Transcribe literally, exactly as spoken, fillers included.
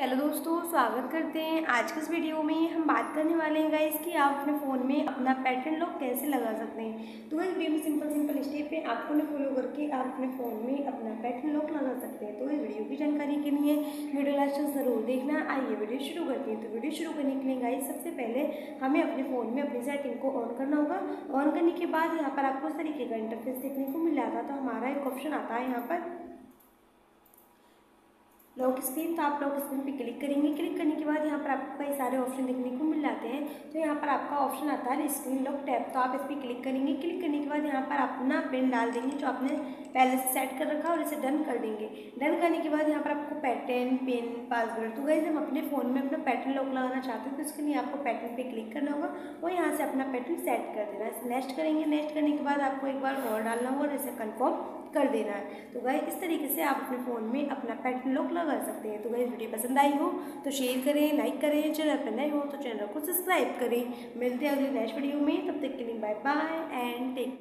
Hello दोस्तों, स्वागत करते हैं। आज के इस वीडियो में हम बात करने वाले हैं गाइस कि आप अपने फ़ोन में अपना पैटर्न लॉक कैसे लगा सकते हैं। तो इस वीडियो में सिंपल सिंपल स्टेप है, आपको उन्हें फॉलो करके आप अपने फ़ोन में अपना पैटर्न लॉक लगा सकते हैं। तो इस वीडियो की जानकारी के लिए वीडियो लास्ट तक ज़रूर देखना। आइए वीडियो शुरू करते हैं। तो वीडियो शुरू करने के लिए गाइस सबसे पहले हमें अपने फ़ोन में अपनी सेटिंग को ऑन करना होगा। ऑन करने के बाद यहाँ पर आपको इस तरीके का इंटरफेस देखने को मिल जाता है। तो हमारा एक ऑप्शन आता है यहाँ पर लॉक स्क्रीन। तो आप लॉक स्क्रीन पे क्लिक करेंगे। क्लिक करने के बाद यहाँ पर आपको कई सारे ऑप्शन देखने को मिल जाते हैं। तो यहाँ पर आपका ऑप्शन आता है स्क्रीन लॉक टैब। तो आप इस पर क्लिक करेंगे। क्लिक करने के बाद यहाँ पर अपना पिन डाल देंगे जो आपने पहले से सेट कर रखा है और इसे डन कर देंगे। डन करने के बाद यहाँ पर आपको पैटर्न, पिन, पासवर्ड। तो गाइस हम अपने फ़ोन में अपना पैटर्न लॉक लगाना चाहते हैं तो इसके लिए आपको पैटर्न पर क्लिक करना होगा और यहाँ से अपना पैटर्न सेट कर देना है। नेक्स्ट करेंगे। नेक्स्ट करने के बाद आपको एक बार और डालना होगा और इसे कन्फर्म कर देना है। तो गाइस इस तरीके से आप अपने फ़ोन में अपना पैटर्न लॉक लगा सकते हैं। तो गाइस वीडियो पसंद आई हो तो शेयर करें, लाइक करें। चैनल पर नए हो तो चैनल को सब्सक्राइब करें। मिलते हैं अगले नेक्स्ट वीडियो में। तब तक के लिए bye bye and take care.